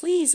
Please